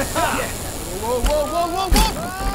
Whoa, whoa, whoa, whoa,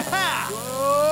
Ha!